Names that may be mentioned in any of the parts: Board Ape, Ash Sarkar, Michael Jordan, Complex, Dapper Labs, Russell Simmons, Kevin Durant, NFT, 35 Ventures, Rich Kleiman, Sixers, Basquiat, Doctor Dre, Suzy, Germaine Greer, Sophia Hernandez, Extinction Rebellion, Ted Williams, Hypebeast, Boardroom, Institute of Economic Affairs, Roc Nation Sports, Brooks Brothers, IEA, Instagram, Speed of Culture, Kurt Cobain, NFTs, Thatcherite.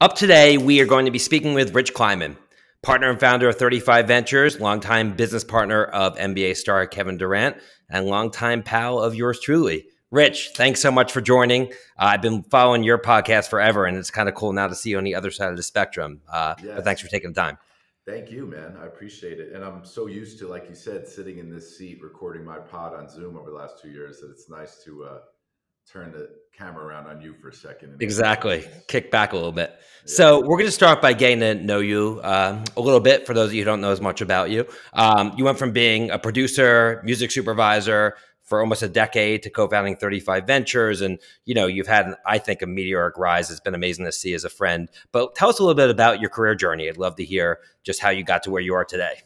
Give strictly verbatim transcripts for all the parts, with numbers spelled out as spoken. Up today, we are going to be speaking with Rich Kleiman, partner and founder of thirty-five Ventures, longtime business partner of N B A star Kevin Durant, and longtime pal of yours truly. Rich, thanks so much for joining. Uh, I've been following your podcast forever, and it's kind of cool now to see you on the other side of the spectrum. Uh, yes. But thanks for taking the time. Thank you, man. I appreciate it. And I'm so used to, like you said, sitting in this seat, recording my pod on Zoom over the last two years that it's nice to uh, turn the camera around on you for a second. Exactly. Kick back a little bit. Yeah. So we're going to start by getting to know you um, a little bit for those of you who don't know as much about you. Um, you went from being a producer, music supervisor for almost a decade to co-founding thirty-five Ventures. And, you know, you've had, I think, a meteoric rise. It's been amazing to see as a friend. But tell us a little bit about your career journey. I'd love to hear just how you got to where you are today.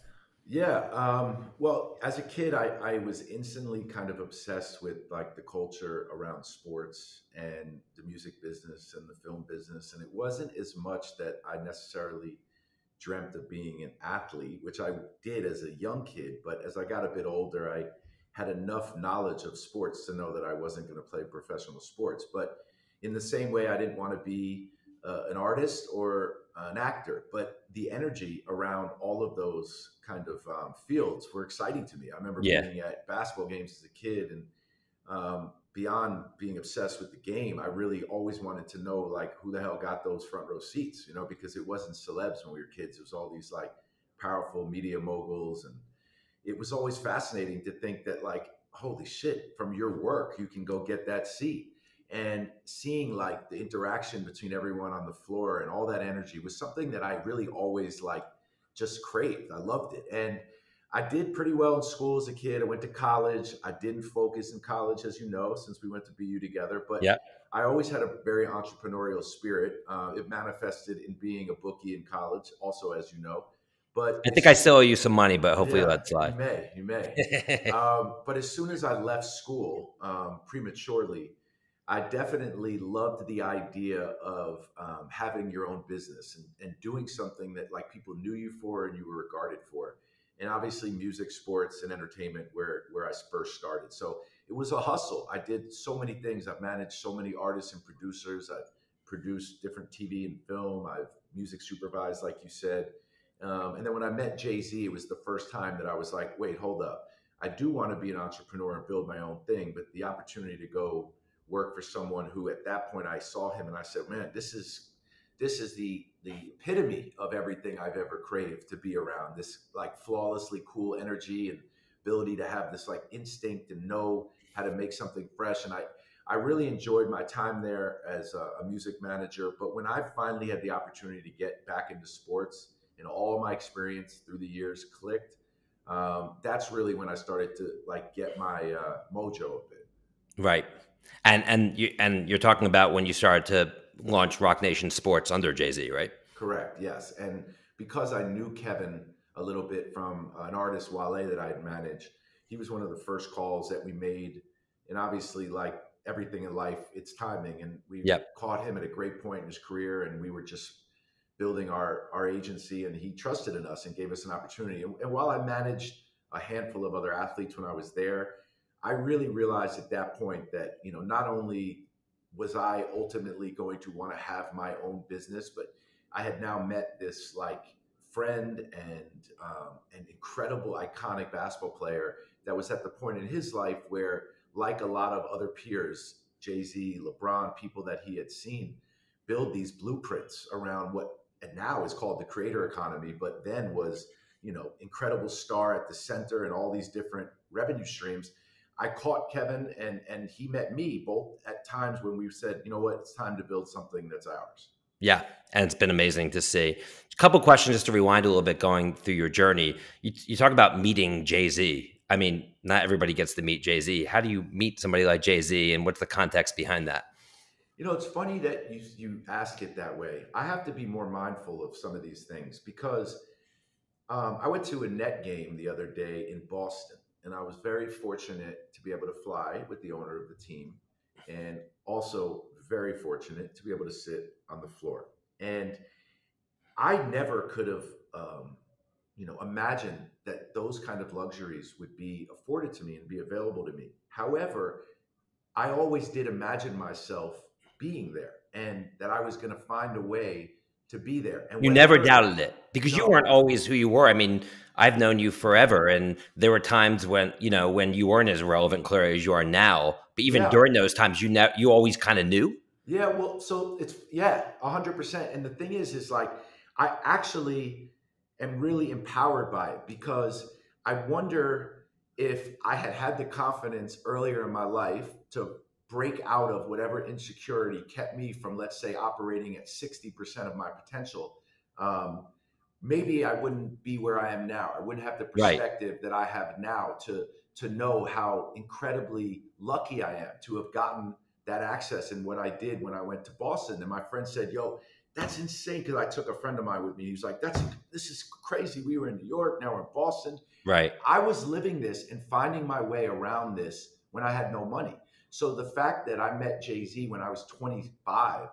Yeah. Um, well, as a kid, I, I was instantly kind of obsessed with like the culture around sports and the music business and the film business. And it wasn't as much that I necessarily dreamt of being an athlete, which I did as a young kid. But as I got a bit older, I had enough knowledge of sports to know that I wasn't going to play professional sports. But in the same way, I didn't want to be uh, an artist or an actor, but the energy around all of those kind of um, fields were exciting to me. I remember yeah. being at basketball games as a kid, and um, beyond being obsessed with the game, I really always wanted to know like who the hell got those front row seats, you know, because it wasn't celebs when we were kids. It was all these like powerful media moguls. And it was always fascinating to think that like, holy shit, from your work, you can go get that seat. And seeing like the interaction between everyone on the floor and all that energy was something that I really always like just craved. I loved it. And I did pretty well in school as a kid. I went to college. I didn't focus in college, as you know, since we went to B U together. But yeah. I always had a very entrepreneurial spirit. Uh, it manifested in being a bookie in college also, as you know. But I think I still owe you some money, but hopefully yeah, that's slide. You may, you may. um, but as soon as I left school um, prematurely, I definitely loved the idea of um, having your own business and, and doing something that like people knew you for and you were regarded for. And obviously music, sports, and entertainment where, where I first started. So it was a hustle. I did so many things. I've managed so many artists and producers. I've produced different T V and film. I've music supervised, like you said. Um, and then when I met Jay-Z, it was the first time that I was like, wait, hold up. I do want to be an entrepreneur and build my own thing, but the opportunity to go work for someone who at that point I saw him and I said, man, this is, this is the, the epitome of everything I've ever craved to be around, this like flawlessly cool energy and ability to have this like instinct and know how to make something fresh. And I, I really enjoyed my time there as a, a music manager. But when I finally had the opportunity to get back into sports, and all my experience through the years clicked. Um, that's really when I started to like get my uh, mojo a bit. Right, and and you and you're talking about when you started to launch Roc Nation Sports under Jay-Z, right? Correct. Yes, and because I knew Kevin a little bit from an artist Wale that I had managed, he was one of the first calls that we made, and obviously like everything in life, it's timing, and we yep. caught him at a great point in his career, and we were just building our, our agency, and he trusted in us and gave us an opportunity. And, and while I managed a handful of other athletes when I was there, I really realized at that point that, you know, not only was I ultimately going to want to have my own business, but I had now met this like friend and um, an incredible, iconic basketball player that was at the point in his life where, like a lot of other peers, Jay-Z, LeBron, people that he had seen build these blueprints around what and now is called the creator economy, but then was, you know, incredible star at the center and all these different revenue streams. I caught Kevin and and he met me both at times when we said, you know what, it's time to build something that's ours. Yeah, and it's been amazing to see. A couple of questions just to rewind a little bit going through your journey. You, you talk about meeting Jay-Z. I mean, not everybody gets to meet Jay-Z. How do you meet somebody like Jay-Z and what's the context behind that? You know, it's funny that you, you ask it that way. I have to be more mindful of some of these things because um, I went to a net game the other day in Boston, and I was very fortunate to be able to fly with the owner of the team and also very fortunate to be able to sit on the floor. And I never could have, um, you know, imagined that those kind of luxuries would be afforded to me and be available to me. However, I always did imagine myself being there and that I was going to find a way to be there. And you never doubted it because no. you weren't always who you were. I mean, I've known you forever, and there were times when, you know, when you weren't as relevant, clearly, as you are now. But even yeah. during those times, you know, you always kind of knew. Yeah. Well, so it's, yeah, a hundred percent. And the thing is, is like, I actually am really empowered by it, because I wonder if I had had the confidence earlier in my life to break out of whatever insecurity kept me from, let's say, operating at sixty percent of my potential, um, maybe I wouldn't be where I am now. I wouldn't have the perspective right. that I have now to, to know how incredibly lucky I am to have gotten that access. And what I did when I went to Boston, and my friend said, yo, that's insane. Cause I took a friend of mine with me. He was like, that's, this is crazy. We were in New York, now we're in Boston. Right. I was living this and finding my way around this when I had no money. So the fact that I met Jay-Z when I was twenty-five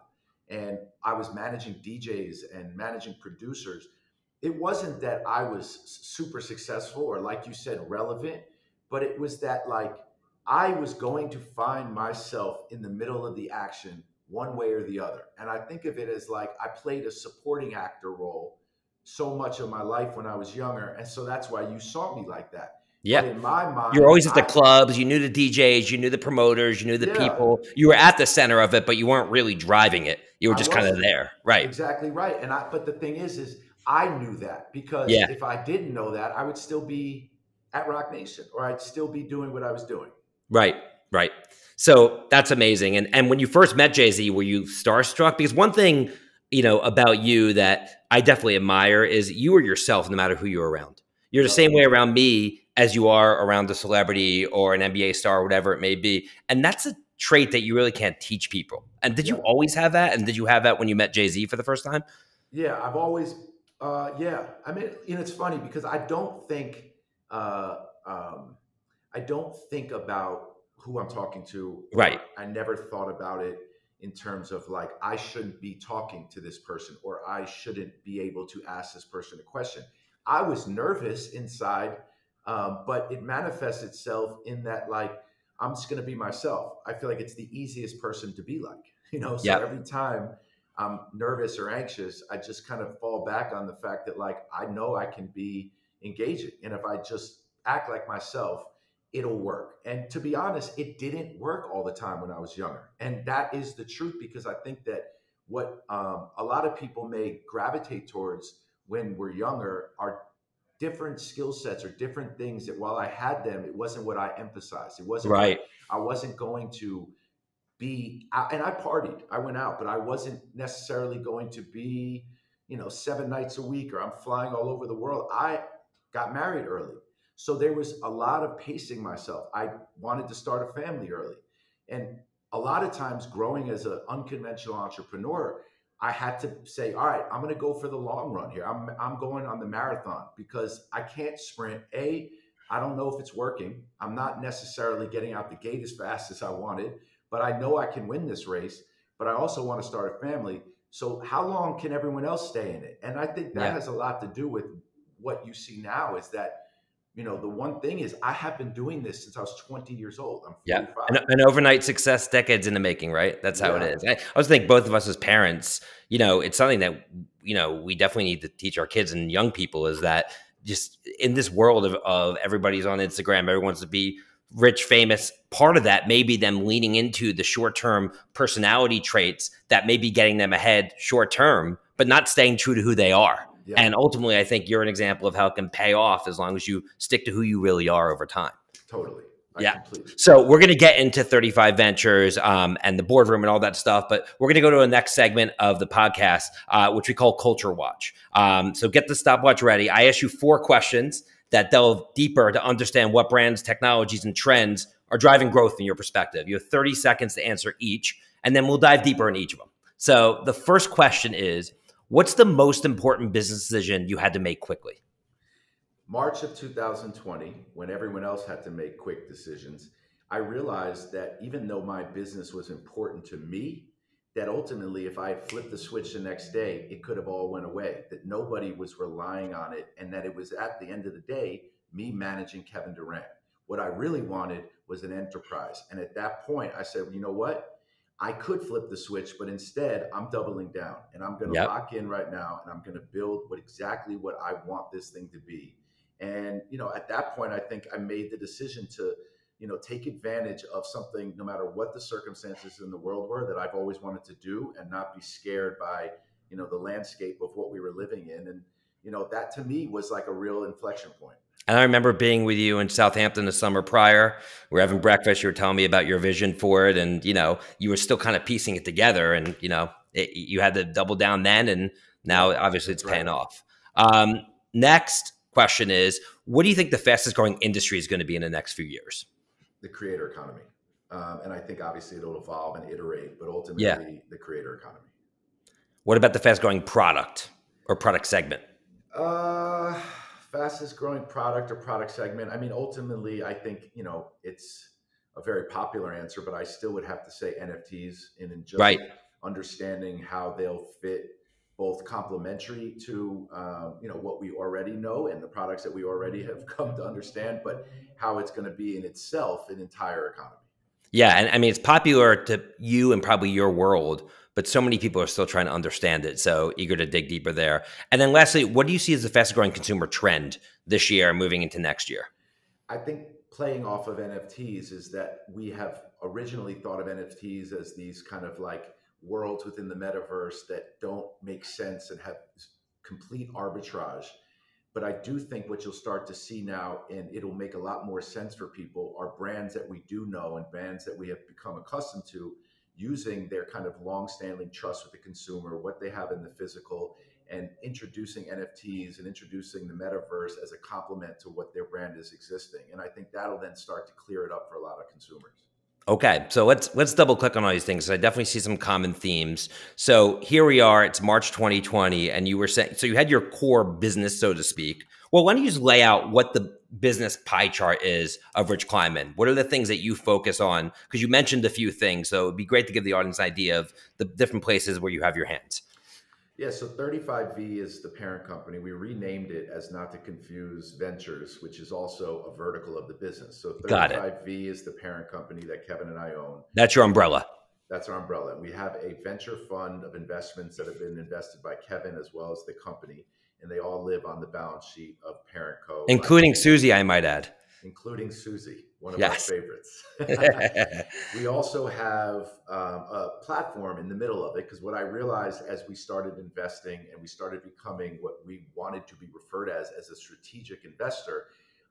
and I was managing D Js and managing producers, it wasn't that I was super successful or, like you said, relevant, but it was that, like, I was going to find myself in the middle of the action one way or the other. And I think of it as like, I played a supporting actor role so much of my life when I was younger. And so that's why you saw me like that. Yeah. But in my mind, you're always at the I, clubs. You knew the D Js, you knew the promoters, you knew the yeah. people. You were at the center of it, but you weren't really driving it. You were just kind of there. Right. Exactly right. And I, but the thing is, is I knew that, because yeah. if I didn't know that, I would still be at Roc Nation, or I'd still be doing what I was doing. Right. Right. So that's amazing. And and when you first met Jay-Z, were you starstruck? Because one thing, you know, about you that I definitely admire is you are yourself no matter who you're around. You're the same way around me as you are around a celebrity or an N B A star or whatever it may be. And that's a trait that you really can't teach people. And did you always have that? And did you have that when you met Jay-Z for the first time? Yeah, I've always, uh, yeah. I mean, you know, it's funny because I don't think, uh, um, I don't think about who I'm talking to. Right. I never thought about it in terms of like, I shouldn't be talking to this person, or I shouldn't be able to ask this person a question. I was nervous inside, um, but it manifests itself in that, like, I'm just going to be myself. I feel like it's the easiest person to be like, you know, so yep. every time I'm nervous or anxious, I just kind of fall back on the fact that, like, I know I can be engaging. And if I just act like myself, it'll work. And to be honest, it didn't work all the time when I was younger. And that is the truth, because I think that what um, a lot of people may gravitate towards when we're younger are different skill sets or different things that, while I had them, it wasn't what I emphasized. It wasn't right. Like, I wasn't going to be, and I partied, I went out, but I wasn't necessarily going to be, you know, seven nights a week, or I'm flying all over the world. I got married early. So there was a lot of pacing myself. I wanted to start a family early. And a lot of times growing as an unconventional entrepreneur, I had to say, all right, I'm going to go for the long run here. I'm, I'm going on the marathon, because I can't sprint. A, I don't know if it's working. I'm not necessarily getting out the gate as fast as I wanted, but I know I can win this race, but I also want to start a family. So how long can everyone else stay in it? And I think that yeah. has a lot to do with what you see now, is that, you know, the one thing is, I have been doing this since I was twenty years old. I'm forty-five. Yeah, an, an overnight success, decades in the making, right? That's how yeah. it is. I, I was thinking both of us as parents, you know, it's something that, you know, we definitely need to teach our kids and young people, is that just in this world of, of everybody's on Instagram, everyone wants to be rich, famous. Part of that may be them leaning into the short-term personality traits that may be getting them ahead short-term, but not staying true to who they are. Yeah. And ultimately, I think you're an example of how it can pay off as long as you stick to who you really are over time. Totally. I yeah. Completely. So we're going to get into thirty-five Ventures um, and the boardroom and all that stuff, but we're going to go to a next segment of the podcast, uh, which we call Culture Watch. Um, so get the stopwatch ready. I asked you four questions that delve deeper to understand what brands, technologies, and trends are driving growth in your perspective. You have thirty seconds to answer each, and then we'll dive deeper in each of them. So the first question is, what's the most important business decision you had to make quickly? March of two thousand twenty, when everyone else had to make quick decisions, I realized that even though my business was important to me, that ultimately if I had flipped the switch the next day, it could have all went away, that nobody was relying on it, and that it was, at the end of the day, me managing Kevin Durant. What I really wanted was an enterprise. And at that point, I said, well, you know what? I could flip the switch, but instead I'm doubling down and I'm going to yep. lock in right now and I'm going to build what exactly what I want this thing to be. And, you know, at that point, I think I made the decision to, you know, take advantage of something, no matter what the circumstances in the world were, that I've always wanted to do, and not be scared by, you know, the landscape of what we were living in. And, you know, that to me was like a real inflection point. And I remember being with you in Southampton the summer prior. We were having breakfast. You were telling me about your vision for it. And, you know, you were still kind of piecing it together. And, you know, it, you had to double down then. And now, obviously, it's paying off. Um, next question is, what do you think the fastest growing industry is going to be in the next few years? The creator economy. Um, and I think, obviously, it'll evolve and iterate. But ultimately, yeah. the creator economy. What about the fast growing product or product segment? Uh... Fastest growing product or product segment. I mean, ultimately, I think, you know, it's a very popular answer, but I still would have to say N F Ts, and in just right. understanding how they'll fit both complementary to, um, you know, what we already know and the products that we already have come to understand, but how it's going to be in itself an entire economy. Yeah. And I mean, it's popular to you and probably your world, but so many people are still trying to understand it. So eager to dig deeper there. And then lastly, what do you see as the fastest growing consumer trend this year and moving into next year? I think playing off of N F Ts is that we have originally thought of N F Ts as these kind of like worlds within the metaverse that don't make sense and have complete arbitrage. But I do think what you'll start to see now, and it'll make a lot more sense for people, are brands that we do know and brands that we have become accustomed to, using their kind of long-standing trust with the consumer, what they have in the physical, and introducing N F Ts and introducing the metaverse as a complement to what their brand is existing. And I think that'll then start to clear it up for a lot of consumers. Okay, so let's let's double click on all these things. I definitely see some common themes. So here we are, it's March twenty twenty, and you were saying, so you had your core business, so to speak. Well, why don't you just lay out what the business pie chart is of Rich Kleiman? What are the things that you focus on? Because you mentioned a few things, so it'd be great to give the audience an idea of the different places where you have your hands. Yeah, so thirty-five V is the parent company. We renamed it as not to confuse Ventures, which is also a vertical of the business. So thirty-five V is the parent company that Kevin and I own. That's your umbrella. That's our umbrella. We have a venture fund of investments that have been invested by Kevin as well as the company, and they all live on the balance sheet of Parent Co. Including Suzy, I might add. Including Suzy, one of yes. our favorites. We also have um, a platform in the middle of it, because what I realized as we started investing and we started becoming what we wanted to be referred as as a strategic investor,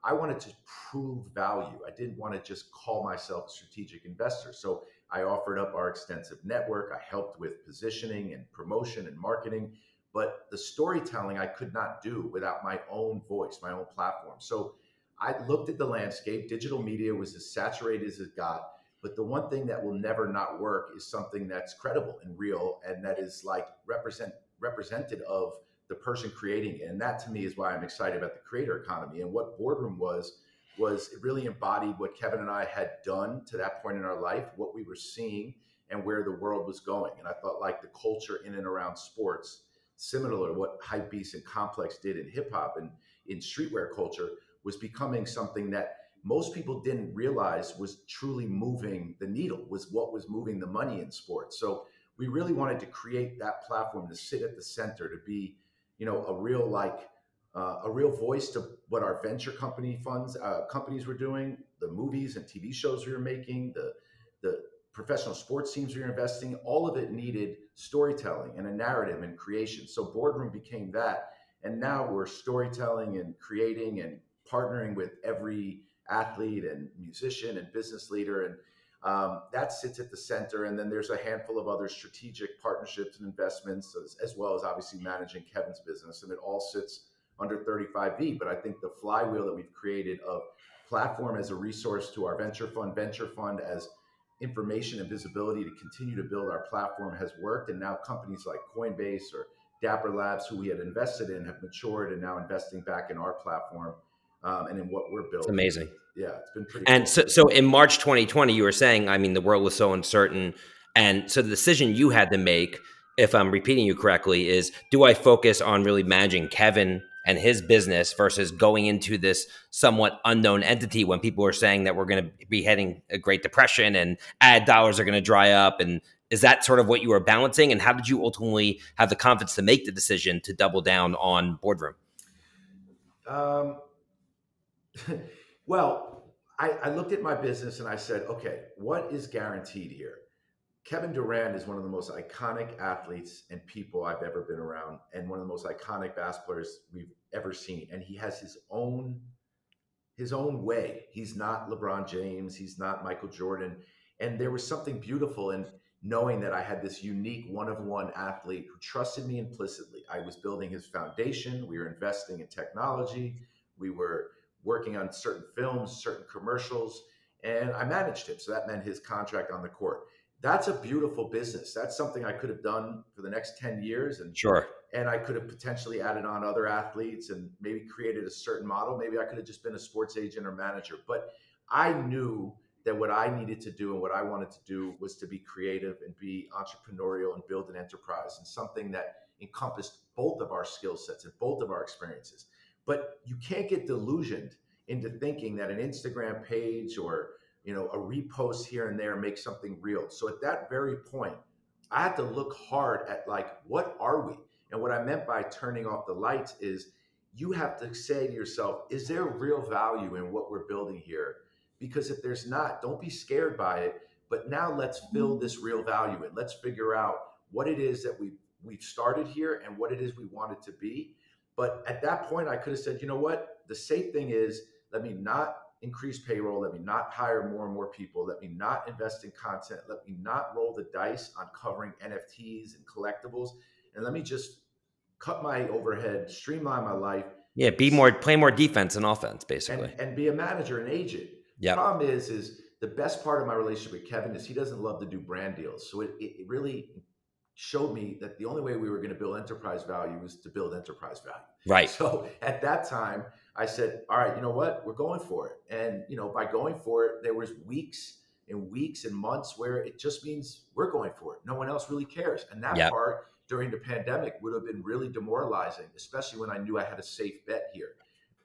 I wanted to prove value. I didn't want to just call myself a strategic investor. So I offered up our extensive network. I helped with positioning and promotion and marketing, but the storytelling I could not do without my own voice, my own platform. So I looked at the landscape. Digital media was as saturated as it got, but the one thing that will never not work is something that's credible and real, and that is like represent represented of the person creating it. And that to me is why I'm excited about the creator economy. And what Boardroom was, was it really embodied what Kevin and I had done to that point in our life, what we were seeing and where the world was going. And I thought like the culture in and around sports, similar to what Hypebeast and Complex did in hip hop and in streetwear culture, was becoming something that most people didn't realize was truly moving the needle, was what was moving the money in sports. So we really wanted to create that platform to sit at the center, to be, you know, a real like uh, a real voice to what our venture company funds uh, companies were doing, the movies and T V shows we were making, the the professional sports teams we were investing. All of it needed storytelling and a narrative and creation. So Boardroom became that, and now we're storytelling and creating and partnering with every athlete and musician and business leader. And um, that sits at the center. And then there's a handful of other strategic partnerships and investments, as, as well as obviously managing Kevin's business. And it all sits under thirty-five V. But I think the flywheel that we've created of platform as a resource to our venture fund, venture fund as information and visibility to continue to build our platform has worked. And now companies like Coinbase or Dapper Labs, who we had invested in, have matured and now investing back in our platform. Um, and in what we're building. It's amazing. Yeah, it's been pretty And cool. so, so in March twenty twenty, you were saying, I mean, the world was so uncertain. And so the decision you had to make, if I'm repeating you correctly, is do I focus on really managing Kevin and his business versus going into this somewhat unknown entity when people are saying that we're going to be heading a Great Depression and ad dollars are going to dry up and Is that sort of what you were balancing? And how did you ultimately have the confidence to make the decision to double down on Boardroom? Um, well, I, I looked at my business and I said, okay, what is guaranteed here? Kevin Durant is one of the most iconic athletes and people I've ever been around, and one of the most iconic basketball players we've ever seen. And he has his own, his own way. He's not LeBron James. He's not Michael Jordan. And there was something beautiful in knowing that I had this unique one-of-one athlete who trusted me implicitly. I was building his foundation. We were investing in technology. We were working on certain films, certain commercials, and I managed him. So that meant his contract on the court. That's a beautiful business. That's something I could have done for the next ten years. And sure. And I could have potentially added on other athletes and maybe created a certain model. Maybe I could have just been a sports agent or manager. But I knew that what I needed to do and what I wanted to do was to be creative and be entrepreneurial and build an enterprise, and something that encompassed both of our skill sets and both of our experiences. But you can't get delusioned into thinking that an Instagram page or, you know, a repost here and there makes something real. So at that very point, I had to look hard at, like, what are we? And what I meant by turning off the lights is you have to say to yourself, is there real value in what we're building here? Because if there's not, don't be scared by it. But now let's build this real value in. Let's figure out what it is that we, we've started here and what it is we want it to be. But at that point, I could have said, you know what? The safe thing is, let me not increase payroll. Let me not hire more and more people. Let me not invest in content. Let me not roll the dice on covering N F Ts and collectibles. And let me just cut my overhead, streamline my life. Yeah, be more, play more defense and offense, basically. And, and be a manager, an agent. Yep. The problem is, is the best part of my relationship with Kevin is he doesn't love to do brand deals. So it, it really showed me that the only way we were going to build enterprise value was to build enterprise value. Right. So at that time, I said, all right, you know what? We're going for it. And, you know, by going for it, there was weeks and weeks and months where it just means we're going for it. No one else really cares. And that yep. part during the pandemic would have been really demoralizing, especially when I knew I had a safe bet here.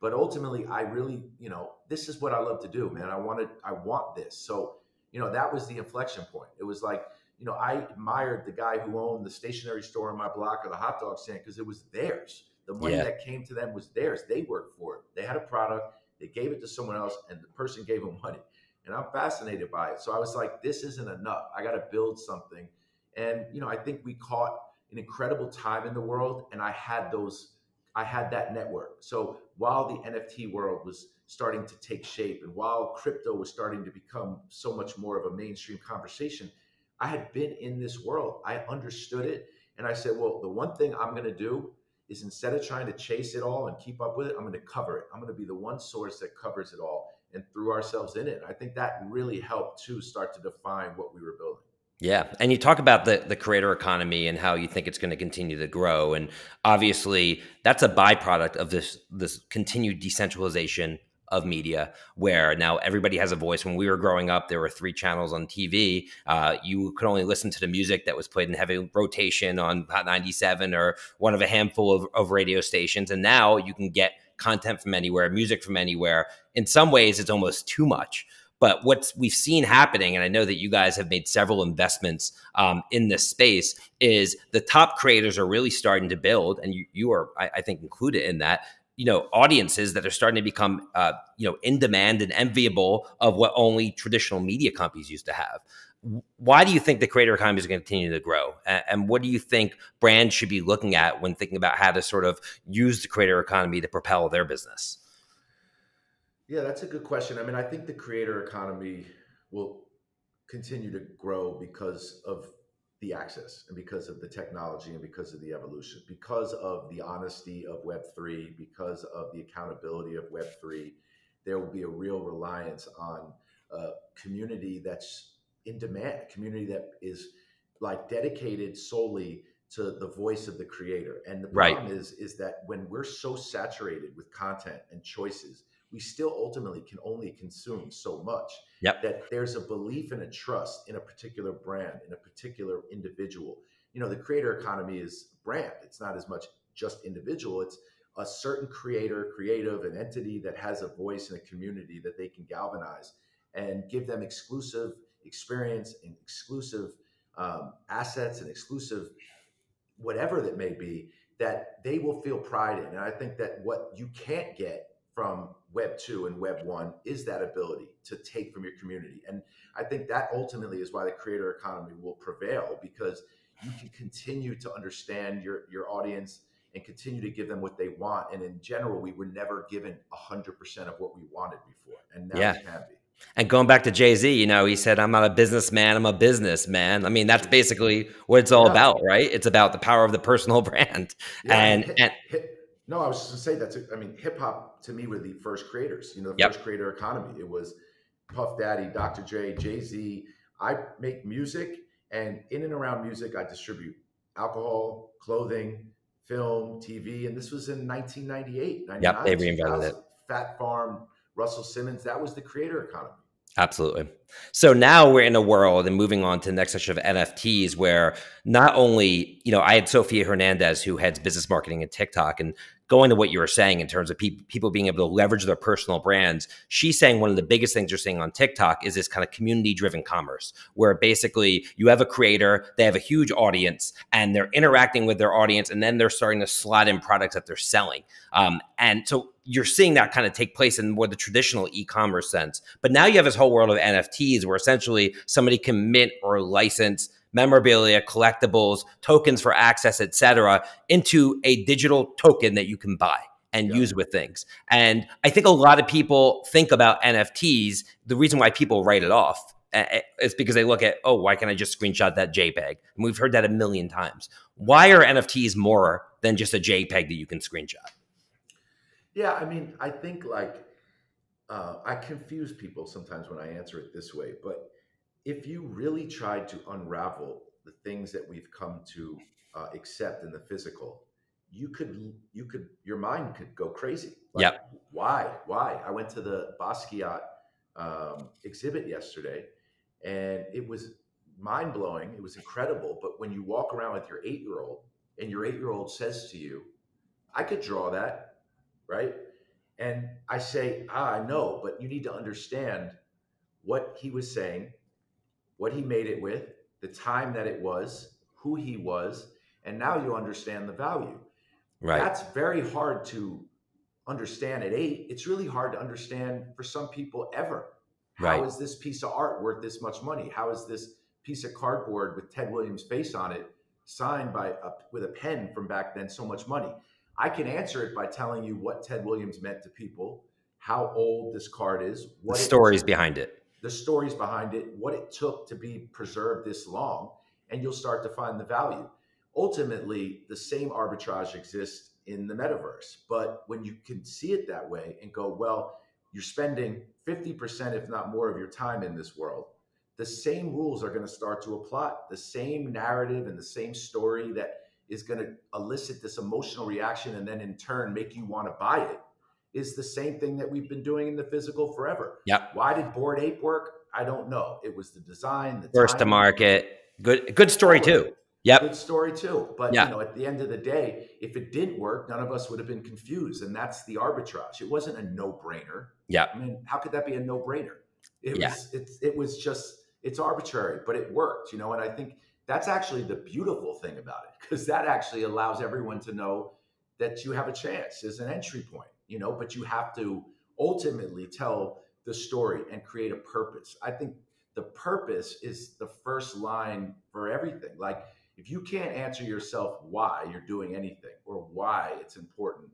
But ultimately, I really, you know, this is what I love to do, man. I wanted, I want this. So, you know, that was the inflection point. It was like, you know, I admired the guy who owned the stationery store in my block or the hot dog stand because it was theirs. The money yeah. that came to them was theirs. They worked for it. They had a product. They gave it to someone else, and the person gave them money. And I'm fascinated by it. So I was like, this isn't enough. I got to build something. And, you know, I think we caught an incredible time in the world, and I had those. I had that network. So while the N F T world was starting to take shape and while crypto was starting to become so much more of a mainstream conversation, I had been in this world. I understood it. And I said, well, the one thing I'm going to do is instead of trying to chase it all and keep up with it, I'm going to cover it. I'm going to be the one source that covers it all and threw ourselves in it. And I think that really helped to start to define what we were building. Yeah. And you talk about the, the creator economy and how you think it's going to continue to grow. And obviously that's a byproduct of this, this continued decentralization of media, where now everybody has a voice. When we were growing up, there were three channels on T V. Uh, you could only listen to the music that was played in heavy rotation on Hot ninety-seven or one of a handful of, of radio stations. And now you can get content from anywhere, music from anywhere. In some ways, it's almost too much. But what we've seen happening, and I know that you guys have made several investments um, in this space, is the top creators are really starting to build, and you, you are, I, I think, included in that, you know, audiences that are starting to become, uh, you know, in demand and enviable of what only traditional media companies used to have. Why do you think the creator economy is going to continue to grow? And, and what do you think brands should be looking at when thinking about how to sort of use the creator economy to propel their business? Yeah, that's a good question. I mean, I think the creator economy will continue to grow because of the access and because of the technology and because of the evolution, because of the honesty of Web three, because of the accountability of Web three. There will be a real reliance on a community that's in demand, a community that is like dedicated solely to the voice of the creator. And the problem right. is, is that when we're so saturated with content and choices, we still ultimately can only consume so much yep. that there's a belief and a trust in a particular brand, in a particular individual. You know, the creator economy is brand. It's not as much just individual. It's a certain creator, creative, an entity that has a voice in a community that they can galvanize and give them exclusive experience and exclusive um, assets and exclusive, whatever that may be, that they will feel pride in. And I think that what you can't get from web two and web one is that ability to take from your community. And I think that ultimately is why the creator economy will prevail, because you can continue to understand your, your audience and continue to give them what they want. And in general, we were never given a hundred percent of what we wanted before. And now yeah. we can be. And going back to Jay-Z, you know, he said, I'm not a businessman, I'm a businessman. I mean, that's basically what it's all yeah. about, right? It's about the power of the personal brand. Yeah, and, hip, and hip, no, I was just gonna say that too. I mean, hip hop to me were the first creators, you know, the yep. first creator economy. It was Puff Daddy, Doctor Dre, Jay-Z. I make music, and in and around music, I distribute alcohol, clothing, film, T V. And this was in nineteen ninety-eight, ninety-nine. Yep, they reinvented it. Fat Farm, Russell Simmons, that was the creator economy. Absolutely. So now we're in a world, and moving on to the next section of N F Ts, where not only, you know, I had Sophia Hernandez, who heads business marketing at TikTok, and going to what you were saying in terms of pe people being able to leverage their personal brands, she's saying one of the biggest things you're seeing on TikTok is this kind of community-driven commerce, where basically you have a creator, they have a huge audience, and they're interacting with their audience, and then they're starting to slot in products that they're selling. Um, and so you're seeing that kind of take place in more the traditional e-commerce sense. But now you have this whole world of N F Ts where essentially somebody can mint or license memorabilia, collectibles, tokens for access, et cetera, into a digital token that you can buy and yeah. use with things. And I think a lot of people think about N F Ts. The reason why people write it off is because they look at, oh, why can't I just screenshot that JPEG? And we've heard that a million times. Why are N F Ts more than just a JPEG that you can screenshot? Yeah, I mean, I think like uh, I confuse people sometimes when I answer it this way, but if you really tried to unravel the things that we've come to uh, accept in the physical, you could, you could, your mind could go crazy. Like, yep. Why? Why? I went to the Basquiat um, exhibit yesterday, and it was mind blowing. It was incredible. But when you walk around with your eight year old, and your eight year old says to you, "I could draw that." Right. And I say, ah, I know, but you need to understand what he was saying, what he made it with, the time that it was, who he was, and now you understand the value. Right. That's very hard to understand at eight. It's really hard to understand for some people ever. Right. How is this piece of art worth this much money? How is this piece of cardboard with Ted Williams' face on it, signed by a, with a pen from back then, so much money? I can answer it by telling you what Ted Williams meant to people, how old this card is, what the stories behind it, the stories behind it, what it took to be preserved this long, and you'll start to find the value. Ultimately, the same arbitrage exists in the metaverse, but when you can see it that way and go, well, you're spending fifty percent, if not more, of your time in this world, the same rules are going to start to apply, the same narrative and the same story that is going to elicit this emotional reaction and then in turn make you want to buy it is the same thing that we've been doing in the physical forever. Yep. Why did Board Ape work? I don't know. It was the design, the first to market. Good, good story too. Yep. Good story too. But yeah. you know, at the end of the day, if it didn't work, none of us would have been confused. And that's the arbitrage. It wasn't a no brainer. Yeah. I mean, how could that be a no brainer? It yeah. was, it, it was just, it's arbitrary, but it worked, you know? And I think that's actually the beautiful thing about it, because that actually allows everyone to know that you have a chance as an entry point, you know, but you have to ultimately tell the story and create a purpose. I think the purpose is the first line for everything. Like if you can't answer yourself why you're doing anything or why it's important,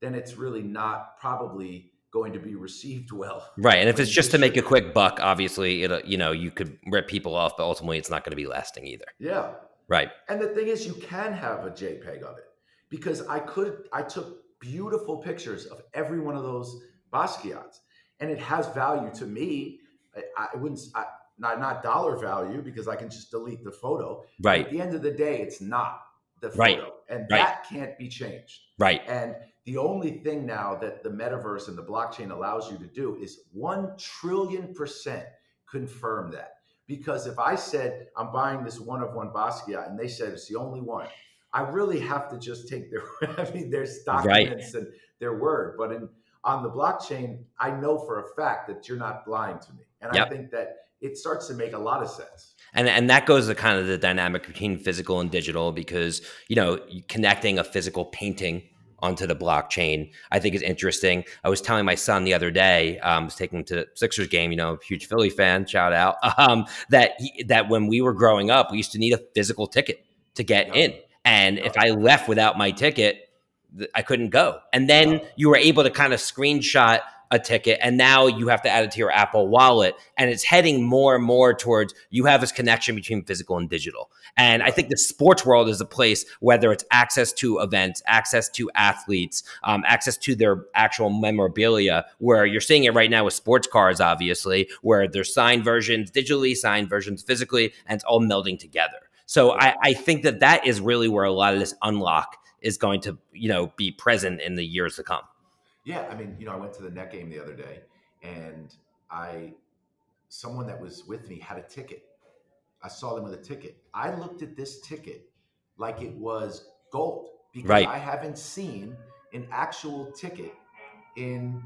then it's really not probably going to be received well. Right. And if it's just to make a quick buck, obviously, it'll, you know, you could rip people off, but ultimately it's not going to be lasting either. Yeah. Right. And the thing is, you can have a JPEG of it, because I could, I took beautiful pictures of every one of those Basquiats, and it has value to me. I, I wouldn't, I, not, not dollar value, because I can just delete the photo. Right. But at the end of the day, it's not the photo. Right. And right. that can't be changed. Right. And the only thing now that the metaverse and the blockchain allows you to do is one trillion percent confirm that. Because if I said, I'm buying this one of one Basquiat, and they said it's the only one, I really have to just take their, I mean, their documents right. and their word. But in, on the blockchain, I know for a fact that you're not lying to me. And yep. I think that it starts to make a lot of sense. And, and that goes to kind of the dynamic between physical and digital, because, you know, connecting a physical painting onto the blockchain, I think is interesting. I was telling my son the other day, um, I was taking him to the Sixers game, you know, huge Philly fan, shout out, um, that, he, that when we were growing up, we used to need a physical ticket to get no. in. And no. if I left without my ticket, I couldn't go. And then no. you were able to kind of screenshot a ticket, and now you have to add it to your Apple wallet, and it's heading more and more towards you have this connection between physical and digital. And I think the sports world is a place, whether it's access to events, access to athletes, um, access to their actual memorabilia, where you're seeing it right now with sports cars, obviously, where there's signed versions digitally, signed versions physically, and it's all melding together. So I, I think that that is really where a lot of this unlock is going to, you know, be present in the years to come. Yeah, I mean, you know, I went to the Net game the other day, and I, someone that was with me had a ticket. I saw them with a ticket. I looked at this ticket like it was gold, because right. I haven't seen an actual ticket in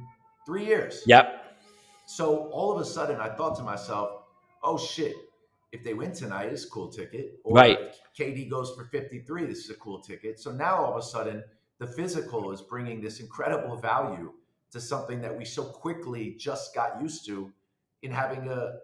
three years. Yep. So all of a sudden, I thought to myself, "Oh shit! If they win tonight, it's a cool ticket." Or right. K D goes for fifty-three. This is a cool ticket. So now all of a sudden, the physical is bringing this incredible value to something that we so quickly just got used to in having a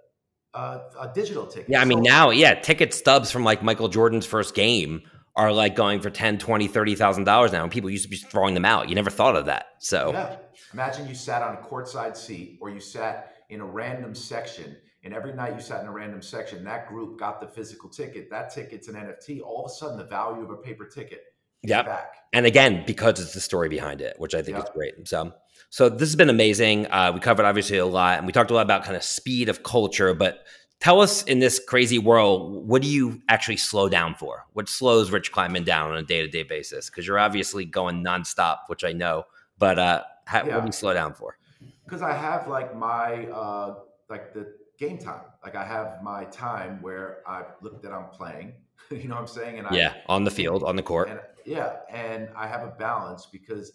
a, a digital ticket. Yeah, I mean, so now, yeah, ticket stubs from like Michael Jordan's first game are like going for ten, twenty, thirty thousand dollars now, and people used to be throwing them out. You never thought of that. So yeah. Imagine you sat on a courtside seat, or you sat in a random section, and every night you sat in a random section, that group got the physical ticket, that ticket's an N F T, all of a sudden the value of a paper ticket. Yeah. And again, because it's the story behind it, which I think yep. is great. So, so this has been amazing. Uh, we covered obviously a lot, and we talked a lot about kind of speed of culture, but tell us, in this crazy world, what do you actually slow down for? What slows Rich Kleiman down on a day-to-day basis? Cause you're obviously going nonstop, which I know, but, uh, how, yeah. what do you slow down for? Cause I have like my, uh, like the game time. Like I have my time where I look that I'm playing, you know what I'm saying? And yeah, I, on the field, on the court. And, yeah. And I have a balance, because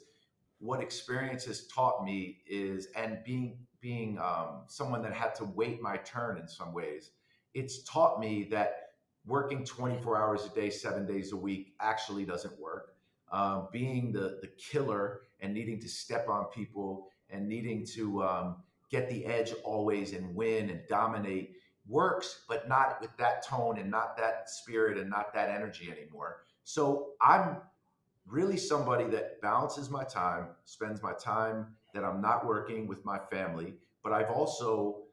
what experience has taught me is, and being, being um, someone that had to wait my turn in some ways, it's taught me that working twenty-four hours a day, seven days a week actually doesn't work. Uh, being the, the killer and needing to step on people and needing to um, get the edge always and win and dominate works, but not with that tone and not that spirit and not that energy anymore. So I'm really somebody that balances my time, spends my time that I'm not working with my family, but I've also,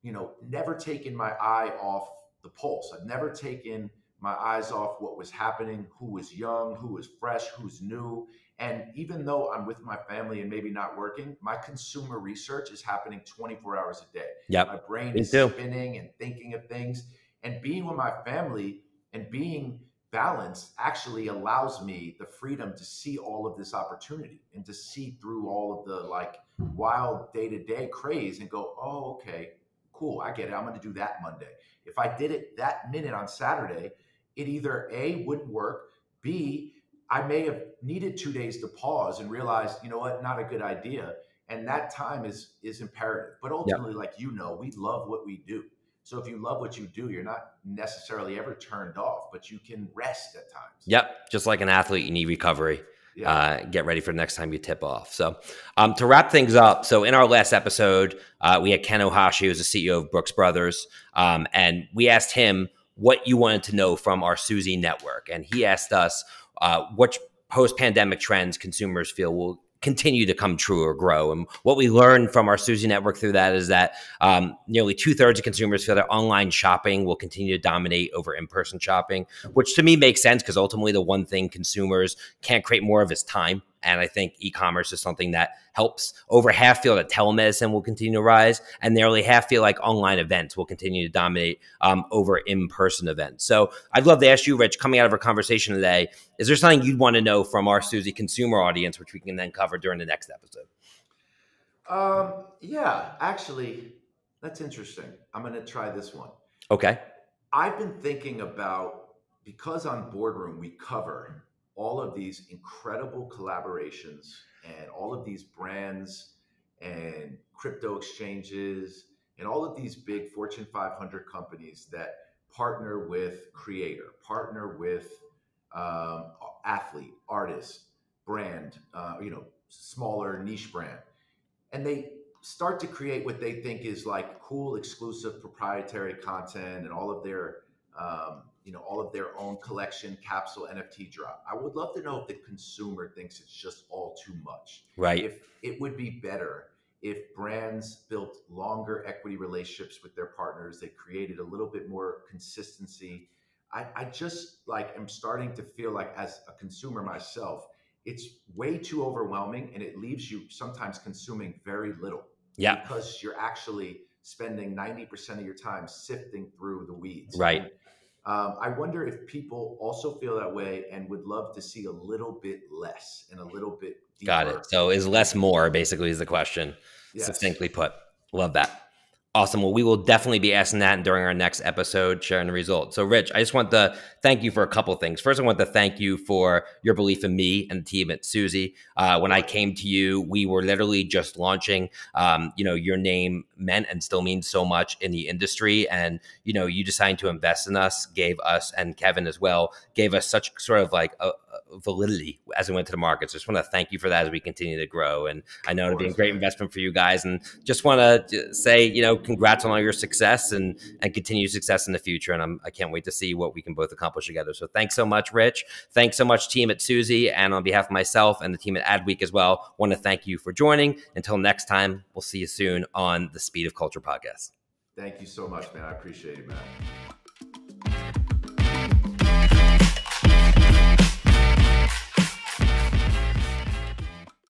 you know, never taken my eye off the pulse. I've never taken my eyes off what was happening, who was young, who was fresh, who's new. And even though I'm with my family and maybe not working, my consumer research is happening twenty-four hours a day. Yep. My brain Me is too. spinning and thinking of things, and being with my family and being balance actually allows me the freedom to see all of this opportunity and to see through all of the like wild day-to-day craze and go, oh, okay, cool. I get it. I'm going to do that Monday. If I did it that minute on Saturday, it either A, wouldn't work, B, I may have needed two days to pause and realize, you know what, not a good idea. And that time is, is imperative. But ultimately, yeah. like, you know, we love what we do. So if you love what you do, you're not necessarily ever turned off, but you can rest at times. Yep. Just like an athlete, you need recovery. Yeah. Uh, get ready for the next time you tip off. So um, to wrap things up, so in our last episode, uh, we had Ken Ohashi, who's the C E O of Brooks Brothers, um, and we asked him what you wanted to know from our Suzy network. And he asked us uh, what post-pandemic trends consumers feel will continue to come true or grow. And what we learned from our Suzy network through that is that um, nearly two thirds of consumers feel that online shopping will continue to dominate over in-person shopping, which to me makes sense, because ultimately the one thing consumers can't create more of is time. And I think e-commerce is something that helps. Over half feel that telemedicine will continue to rise, and nearly half feel like online events will continue to dominate um, over in-person events. So I'd love to ask you, Rich, coming out of our conversation today, is there something you'd want to know from our Suzy consumer audience, which we can then cover during the next episode? Um, yeah, actually, that's interesting. I'm going to try this one. Okay. I've been thinking about, because on Boardroom we cover all of these incredible collaborations and all of these brands and crypto exchanges And all of these big Fortune five hundred companies that partner with creator, partner with um, athlete, artist, brand, uh, you know, smaller niche brand. And they start to create what they think is like cool, exclusive, proprietary content and all of their, um, you know, all of their own collection, capsule, N F T drop. I would love to know if the consumer thinks it's just all too much. Right. If it would be better if brands built longer equity relationships with their partners, they created a little bit more consistency. I, I just like am starting to feel like as a consumer myself, it's way too overwhelming and it leaves you sometimes consuming very little. Yeah. Because you're actually spending ninety percent of your time sifting through the weeds. Right. Um, I wonder if people also feel that way and would love to see a little bit less and a little bit deeper. Got it. So is less more basically is the question. Yes. Succinctly put. Love that. Awesome. Well, we will definitely be asking that during our next episode, sharing the results. So Rich, I just want to thank you for a couple of things. First, I want to thank you for your belief in me and the team at Suzy. Uh, when I came to you, we were literally just launching, um, you know, your name meant and still means so much in the industry. And, you know, you decided to invest in us, gave us, and Kevin as well, gave us such sort of like a, a validity as we went to the market. So I just want to thank you for that as we continue to grow. And I know it'll be a great investment for you guys. And just want to say, you know, congrats on all your success and, and continued success in the future. And I'm, I can't wait to see what we can both accomplish together. So thanks so much, Rich. Thanks so much, team at Suzy. And on behalf of myself and the team at Adweek as well, want to thank you for joining. Until next time, we'll see you soon on the Speed of Culture podcast. Thank you so much, man. I appreciate it, man.